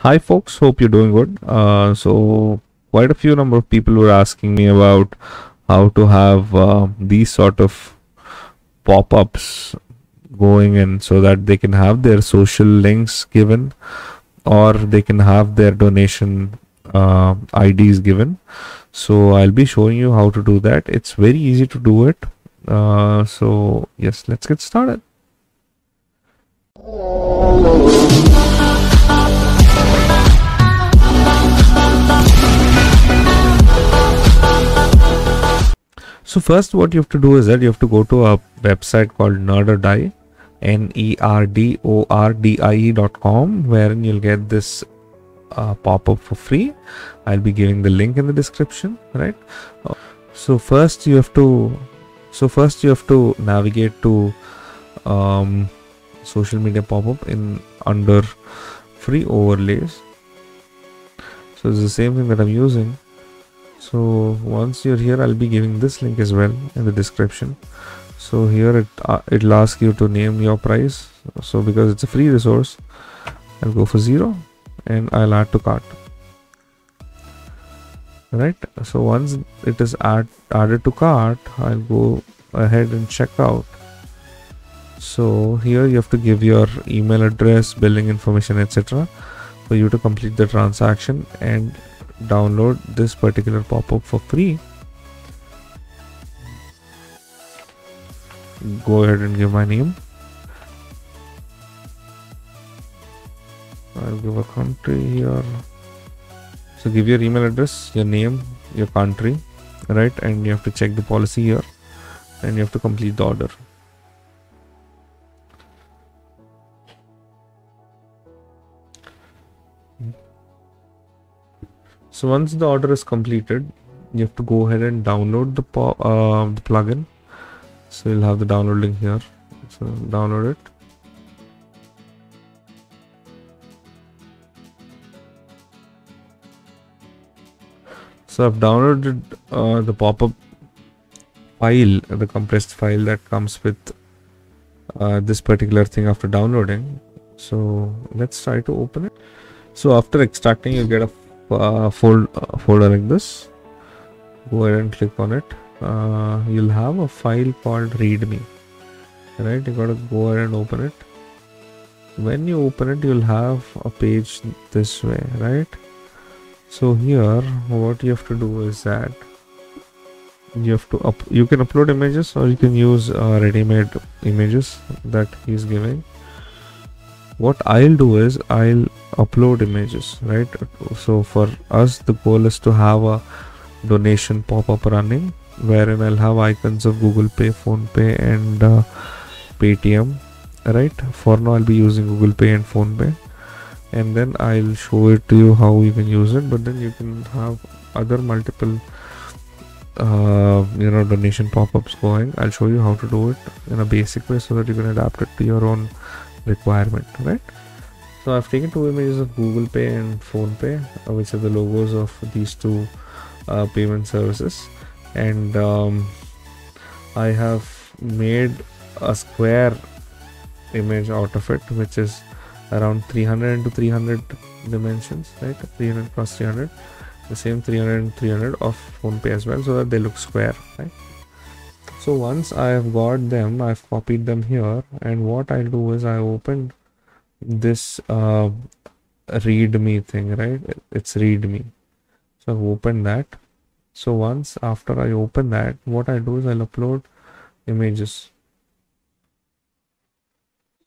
Hi folks, hope you're doing good. So quite a few number of people were asking me about how to have these sort of pop-ups going in so that they can have their social links given or they can have their donation IDs given. So I'll be showing you how to do that. It's very easy to do it. So yes, let's get started. So first what you have to do is that you have to go to a website called Nerd or Die, nerdordie.com, wherein you'll get this pop-up for free. I'll be giving the link in the description, right? So first you have to navigate to social media pop-up in under free overlays. So it's the same thing that I'm using. So once you're here, I'll be giving this link as well in the description. So here it'll ask you to name your price. So because it's a free resource, I'll go for 0 and I'll add to cart. Right, so once it is added to cart, I'll go ahead and check out. So here you have to give your email address, billing information, etc. for you to complete the transaction and download this particular pop-up for free. Go ahead and give my name. I'll give a country here. So give your email address, your name, your country, right? And you have to check the policy here and you have to complete the order. So once the order is completed, you have to go ahead and download the plugin. So you'll have the download link here. So download it. So I've downloaded the pop-up file, the compressed file that comes with this particular thing after downloading. So let's try to open it. So after extracting, you'll get a folder like this. Go ahead and click on it. You'll have a file called readme, right? You gotta go ahead and open it. When you open it, you'll have a page this way, right? So here what you have to do is that you have to you can upload images or you can use ready-made images that he's giving. What I'll do is I'll upload images, right? So for us, the goal is to have a donation pop-up running, wherein I'll have icons of Google Pay, PhonePe and Paytm, right? For now I'll be using Google Pay and PhonePe, and then I'll show it to you how you can use it. But then you can have other multiple donation pop-ups going. I'll show you how to do it in a basic way so that you can adapt it to your own requirement, right? So I've taken two images of Google Pay and PhonePe, which are the logos of these two payment services, and I have made a square image out of it, which is around 300 into 300 dimensions, right? 300 cross 300, the same 300 and 300 of PhonePe as well, so that they look square, right? So once I have got them, I've copied them here, and what I'll do is I opened this readme thing, right? It's readme. So I've opened that. So once after I open that, what I do is I'll upload images.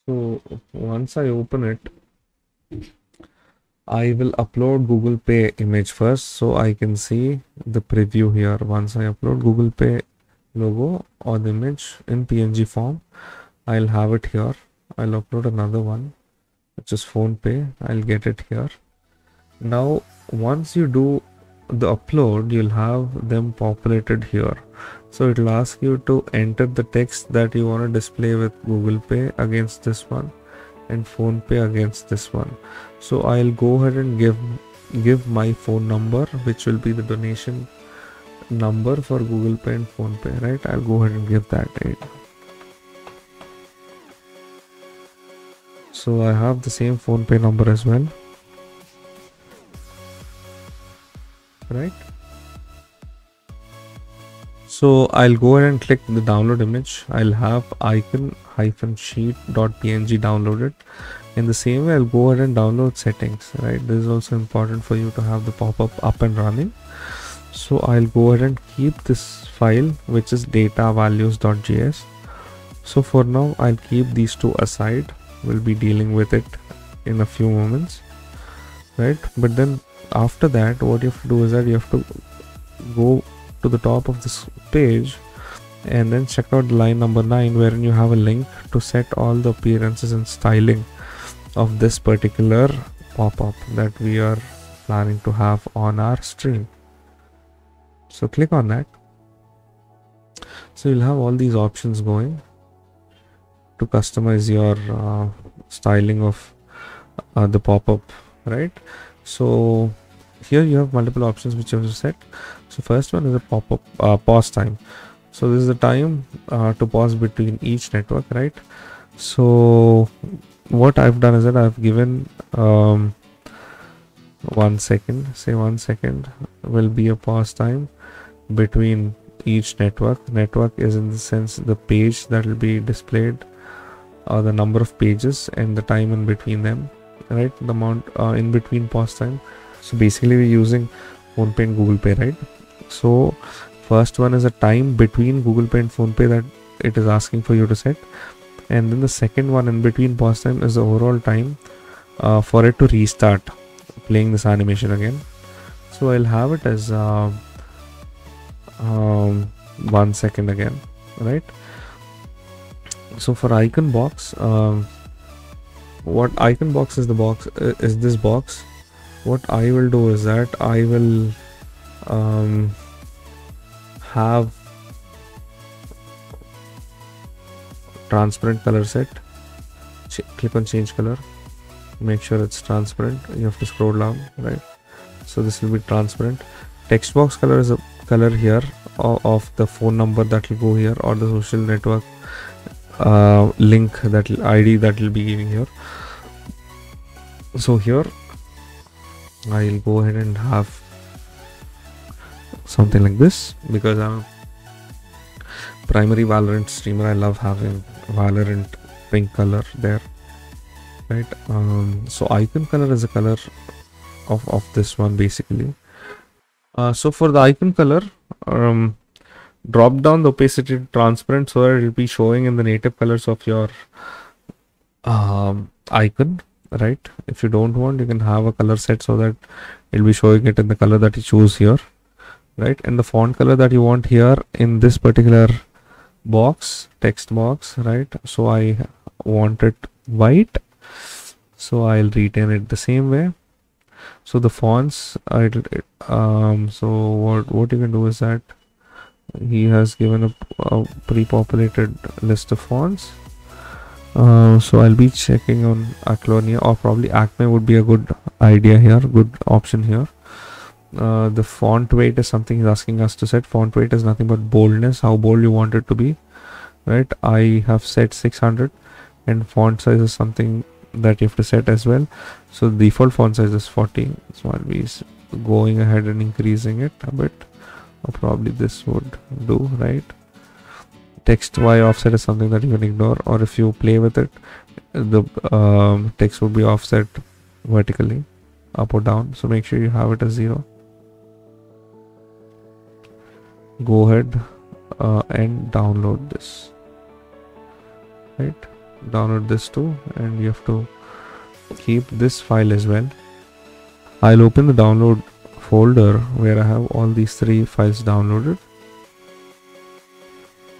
So once I open it, I will upload Google Pay image first, so I can see the preview here. Once I upload Google Pay logo or the image in PNG form, I'll have it here. I'll upload another one, which is PhonePe. I'll get it here. Now once you do the upload, you'll have them populated here. So it'll ask you to enter the text that you want to display with Google Pay against this one and PhonePe against this one. So I'll go ahead and give my phone number, which will be the donation number for Google Pay and PhonePe, right? I'll go ahead and give that in. So I have the same PhonePe number as well. right? So I'll go ahead and click the download image. I'll have icon-sheet.png downloaded. In the same way, I'll go ahead and download settings, right? This is also important for you to have the pop-up up and running. So I'll go ahead and keep this file, which is data-values.js. So for now, I'll keep these two aside. We'll be dealing with it in a few moments, right? But then after that, what you have to do is that you have to go to the top of this page and then check out line number 9, wherein you have a link to set all the appearances and styling of this particular pop-up that we are planning to have on our stream. So click on that. So you'll have all these options going to customize your styling of the pop-up, right? So here you have multiple options which you have to set. So first one is a pop-up pause time. So this is the time to pause between each network, right? So what I've done is that I've given 1 second, say 1 second will be a pause time between each network. Network is in the sense the page that will be displayed, the number of pages and the time in between them, right? The amount in between pause time. So basically we're using PhonePe and Google Pay, right? So first one is a time between Google Pay and PhonePe that it is asking for you to set, and then the second one in between pause time is the overall time for it to restart playing this animation again. So I'll have it as 1 second again, right? So for icon box, what icon box is the box is this box. What I will do is that I will have transparent color set. Click on change color, make sure it's transparent. You have to scroll down, right? So this will be transparent. Text box color is a color here of the phone number that will go here, or the social network link that ID that will be giving here. So here I'll go ahead and have something like this, because I'm a primary Valorant streamer. I love having Valorant pink color there, right? So icon color is a color of this one basically. So for the icon color, drop down the opacity to transparent, so that it will be showing in the native colors of your icon, right? If you don't want, you can have a color set so that it'll be showing it in the color that you choose here, right? And the font color that you want here in this particular box, text box, right? So I want it white, so I'll retain it the same way. So the fonts, so what you can do is that he has given a pre-populated list of fonts. So I'll be checking on Aklonia, or probably Acme would be a good idea here, good option here. The font weight is something he's asking us to set. Font weight is nothing but boldness, how bold you want it to be, right? I have set 600, and font size is something that you have to set as well. So the default font size is 40, so I'll be going ahead and increasing it a bit, or probably this would do, right? Text Y offset is something that you can ignore, or if you play with it, the text will be offset vertically, up or down, so make sure you have it as 0. Go ahead and download this, right? Download this too, and you have to keep this file as well. I'll open the download folder where I have all these three files downloaded.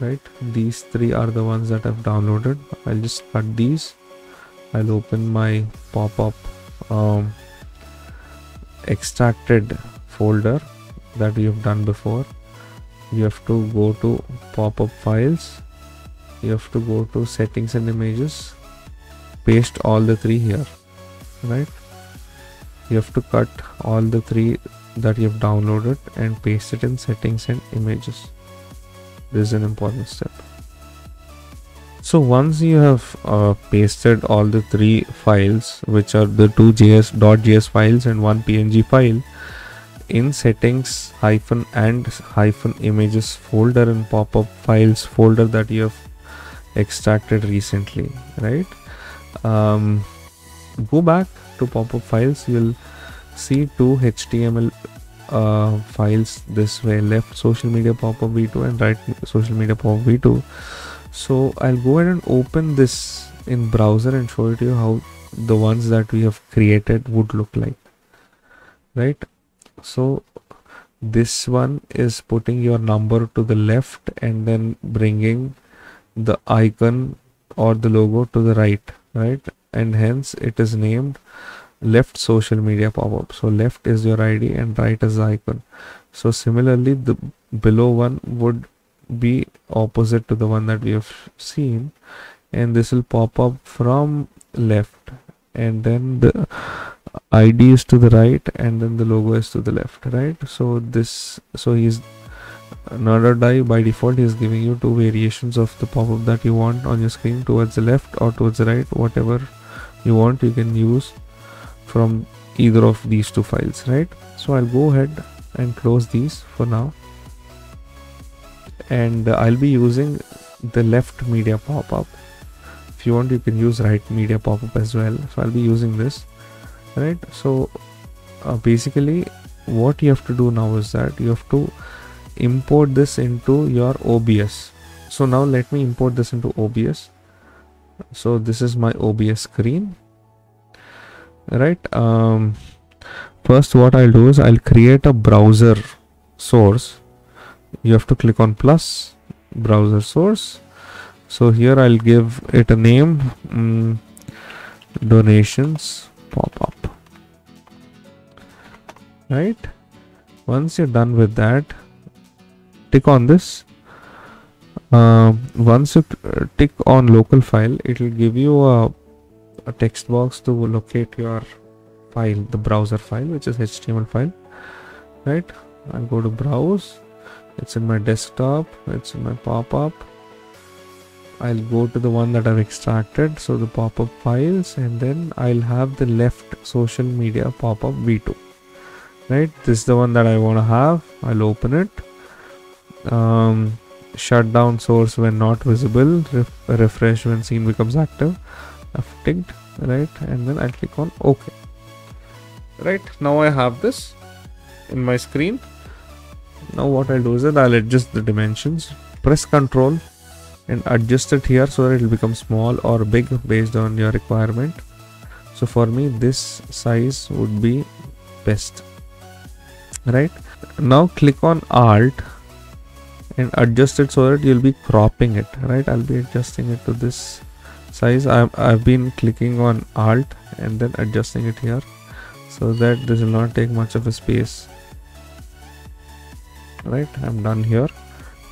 Right, these three are the ones that I've downloaded. I'll just cut these. I'll open my pop-up extracted folder that we have done before. You have to go to pop-up files, you have to go to settings and images, paste all the three here, right? You have to cut all the three that you've downloaded and paste it in settings and images. This is an important step. So once you have pasted all the three files, which are the two .js files and one PNG file, in settings -- images folder and pop up files folder that you have extracted recently, right? Go back to pop up files. You'll see two HTML files this way: left social media pop up v2 and right social media pop up v2. So I'll go ahead and open this in browser and show it to you how the ones that we have created would look like, right? So this one is putting your number to the left and then bringing the icon or the logo to the right, right? And hence it is named left social media pop-up. So left is your ID and right is the icon. So similarly, the below one would be opposite to the one that we have seen, and this will pop up from left, and then the ID is to the right and then the logo is to the left, right? So this, so he's Nerd or Die by default, he is giving you two variations of the pop-up that you want on your screen, towards the left or towards the right. Whatever you want, you can use from either of these two files, right? So I'll go ahead and close these for now, and I'll be using the left media pop-up. If you want, you can use right media pop-up as well. So I'll be using this, right? So basically what you have to do now is that you have to import this into your OBS. So now let me import this into OBS. So this is my OBS screen, right? First what I'll do is I'll create a browser source. You have to click on plus, browser source. So here I'll give it a name, donations pop-up, right? Once you're done with that, tick on this. Once you tick on local file, it will give you a text box to locate your file, the browser file, which is HTML file, right? I'll go to browse. It's in my desktop, it's in my pop-up. I'll go to the one that I've extracted, so the pop-up files, and then I'll have the left social media pop-up v2, right? This is the one that I want to have. I'll open it. Shut down source when not visible, refresh when scene becomes active. I've ticked, right? And then I'll click on OK. Right, now I have this in my screen. Now what I'll do is that I'll adjust the dimensions, press Ctrl and adjust it here so that it will become small or big based on your requirement. So for me, this size would be best, right? Now click on Alt and adjust it so that you'll be cropping it, right? I'll be adjusting it to this size. I've been clicking on Alt and then adjusting it here so that this will not take much of a space. Right, I'm done here.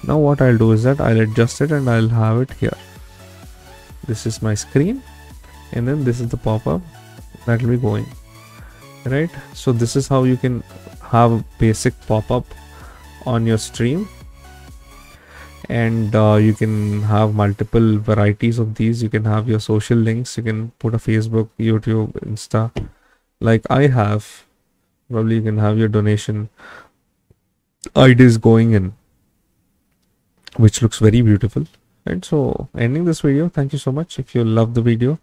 Now what I'll do is that I'll adjust it and I'll have it here. This is my screen, and then this is the pop-up that will be going, right? So this is how you can have a basic pop-up on your stream, and you can have multiple varieties of these. You can have your social links, you can put a Facebook, YouTube, Insta, like I have. Probably you can have your donation IDs going in, which looks very beautiful. And so ending this video, thank you so much. If you love the video,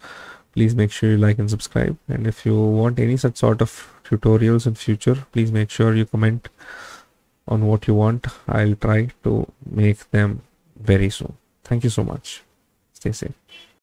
please make sure you like and subscribe, and if you want any such sort of tutorials in future, please make sure you comment on what you want. I'll try to make them very soon. Thank you so much. Stay safe.